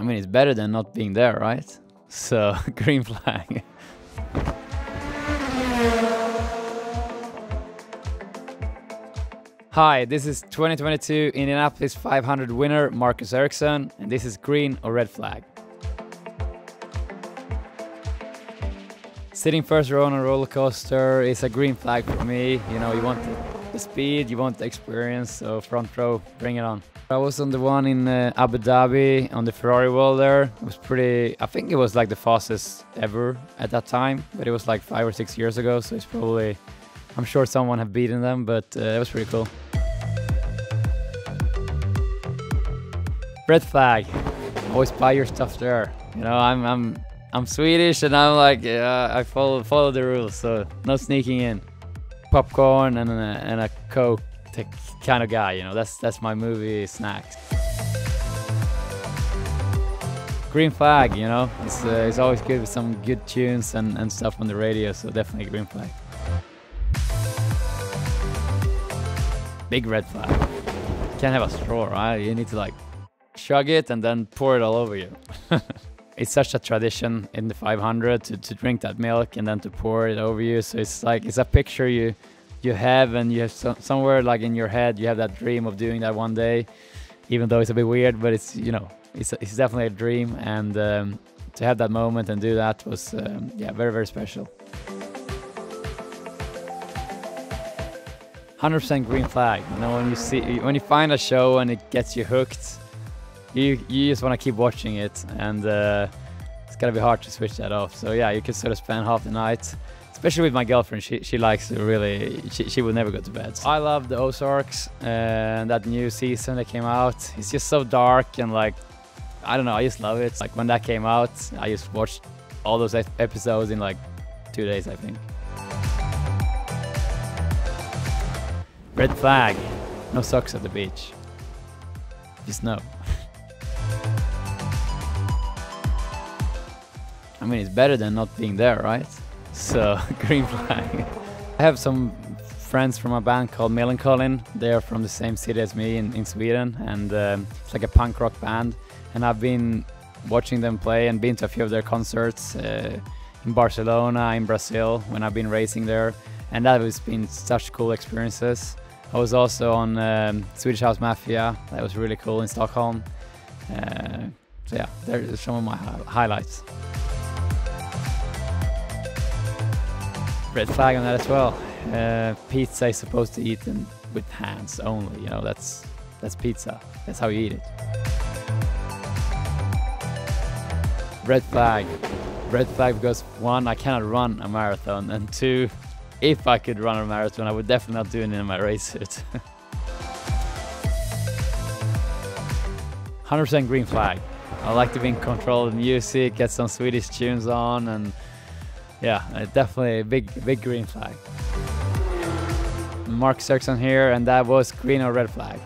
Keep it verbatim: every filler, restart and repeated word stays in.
I mean, it's better than not being there, right? So, green flag. Hi, this is twenty twenty-two Indianapolis five hundred winner Marcus Ericsson, and this is green or red flag. Sitting first row on a roller coaster is a green flag for me. You know, you want the speed, you want the experience, so front row, bring it on. I was on the one in uh, Abu Dhabi on the Ferrari wall there. It was pretty, I think it was like the fastest ever at that time, but it was like five or six years ago, so it's probably, I'm sure someone have beaten them, but uh, it was pretty cool. Red flag, always buy your stuff there. You know, I'm I'm I'm Swedish and I'm like, uh, I follow follow the rules, so no sneaking in. Popcorn and a, and a Coke kind of guy, you know, that's that's my movie snacks. Green flag, you know, it's, uh, it's always good with some good tunes and, and stuff on the radio, so definitely green flag. Big red flag. You can't have a straw, right? You need to like chug it and then pour it all over you. It's such a tradition in the five hundred to, to drink that milk and then to pour it over you, so it's like, it's a picture you you have, and you have so, somewhere like in your head you have that dream of doing that one day, even though it's a bit weird, but it's, you know, it's, it's definitely a dream, and um, to have that moment and do that was um, yeah, very very special. one hundred percent green flag. You know, when you see, when you find a show and it gets you hooked, you you just want to keep watching it, and uh, it's gonna be hard to switch that off. So yeah, you can sort of spend half the night. Especially with my girlfriend, she, she likes to really, she, she would never go to bed. So I love the Ozarks and that new season that came out. It's just so dark and like, I don't know, I just love it. Like when that came out, I just watched all those episodes in like two days, I think. Red flag, no socks at the beach. Just no. I mean, it's better than not being there, right? So, green flag. I have some friends from a band called Melancholin. They are from the same city as me in, in Sweden, and um, it's like a punk rock band. And I've been watching them play and been to a few of their concerts uh, in Barcelona, in Brazil, when I've been racing there. And that has been such cool experiences. I was also on um, Swedish House Mafia. That was really cool in Stockholm. Uh, so yeah, there's some of my hi highlights. Red flag on that as well. Uh, pizza is supposed to eat in, with hands only. You know, that's that's pizza. That's how you eat it. Red flag. Red flag because one, I cannot run a marathon, and two, if I could run a marathon, I would definitely not do it in my race suit. one hundred percent green flag. I like to be in control of music, get some Swedish tunes on, and yeah, definitely a big, big green flag. Marcus Ericsson here, and that was green or red flag.